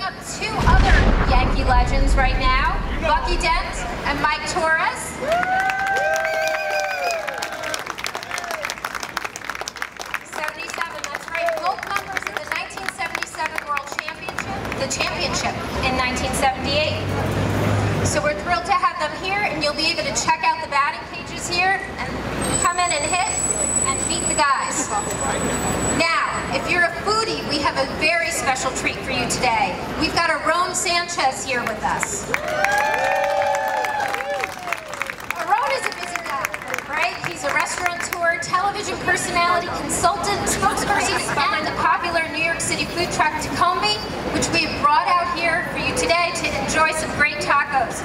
pairing up two other Yankee legends right now, Bucky Dent and Mike Torres. Championship in 1978. So we're thrilled to have them here, and you'll be able to check out the batting cages here and come in and hit and beat the guys. Now, if you're a foodie, we have a very special treat for you today. We've got Arone Sanchez here with us. Arone is a busy guy, right? He's a restaurateur, television personality, consultant, spokesperson, and the popular New York City food truck Tacomi, which we have brought out here for you today to enjoy some great tacos.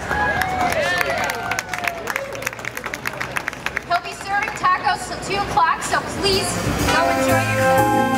He'll be serving tacos till 2 o'clock, so please go enjoy yourself.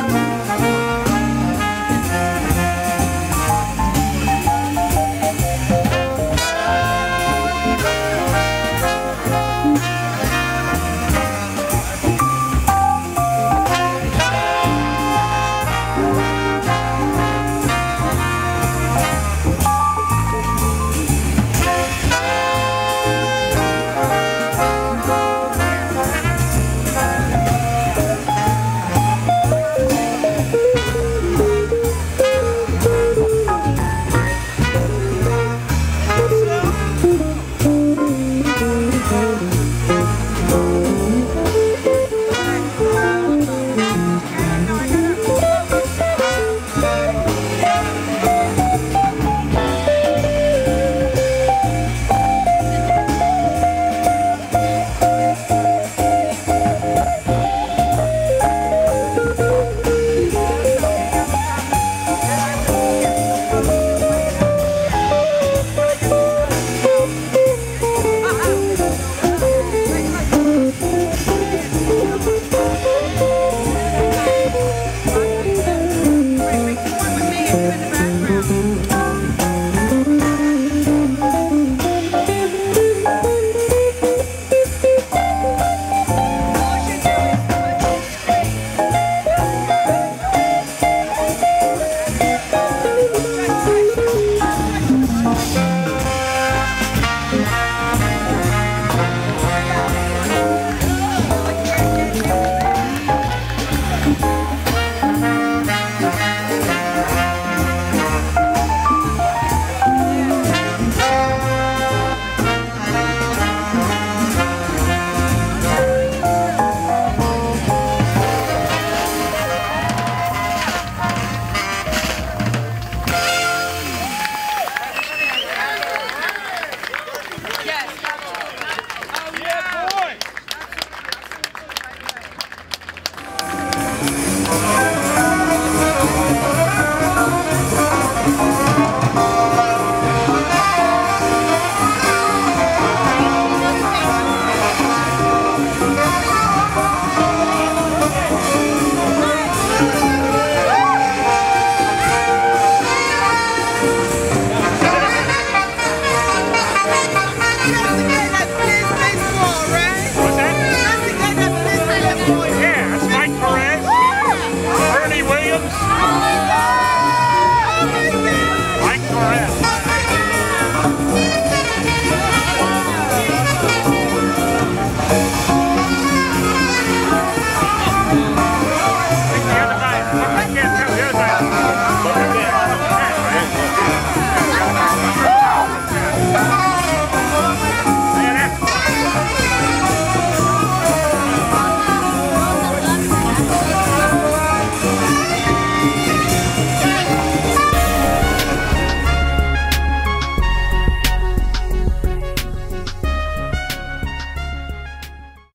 I can't tell.